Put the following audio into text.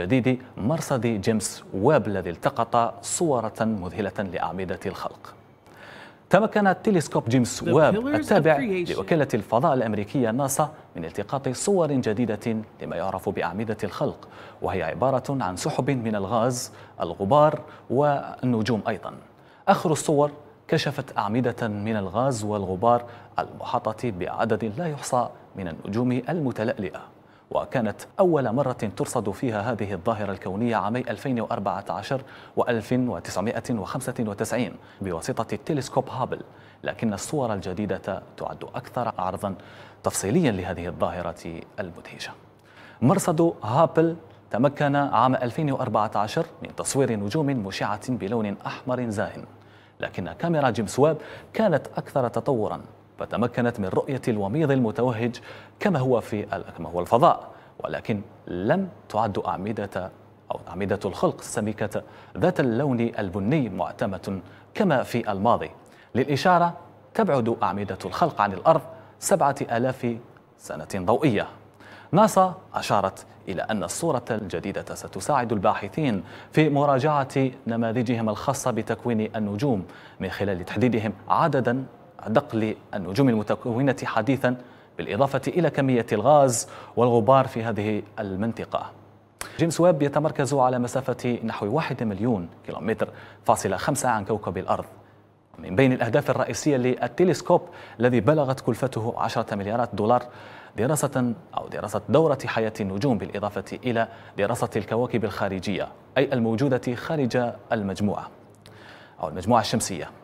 جديد مرصد جيمس ويب الذي التقط صورة مذهلة لأعمدة الخلق. تمكن تليسكوب جيمس ويب التابع لوكالة الفضاء الأمريكية ناسا من التقاط صور جديدة لما يعرف بأعمدة الخلق، وهي عبارة عن سحب من الغاز، الغبار والنجوم أيضا. آخر الصور كشفت أعمدة من الغاز والغبار المحاطة بعدد لا يحصى من النجوم المتلألئة، وكانت أول مرة ترصد فيها هذه الظاهرة الكونية عامي 2014 و1995 بواسطة تلسكوب هابل، لكن الصور الجديدة تعد أكثر عرضا تفصيليا لهذه الظاهرة المدهشة. مرصد هابل تمكن عام 2014 من تصوير نجوم مشعة بلون أحمر زاهٍ، لكن كاميرا جيمس ويب كانت أكثر تطورا، فتمكنت من رؤية الوميض المتوهج كما هو الفضاء، ولكن لم تعد أعمدة الخلق السميكة ذات اللون البني معتمة كما في الماضي. للإشارة، تبعد أعمدة الخلق عن الأرض 7000 سنة ضوئية. ناسا أشارت إلى أن الصورة الجديدة ستساعد الباحثين في مراجعة نماذجهم الخاصة بتكوين النجوم من خلال تحديدهم عددا دقل النجوم المتكونة حديثا، بالإضافة إلى كمية الغاز والغبار في هذه المنطقة. جيمس ويب يتمركز على مسافة نحو 1,000,000 كيلومتر فاصلة 5 عن كوكب الأرض. من بين الأهداف الرئيسية للتلسكوب الذي بلغت كلفته 10 مليارات دولار دراسة دورة حياة النجوم، بالإضافة إلى دراسة الكواكب الخارجية، أي الموجودة خارج المجموعة الشمسية.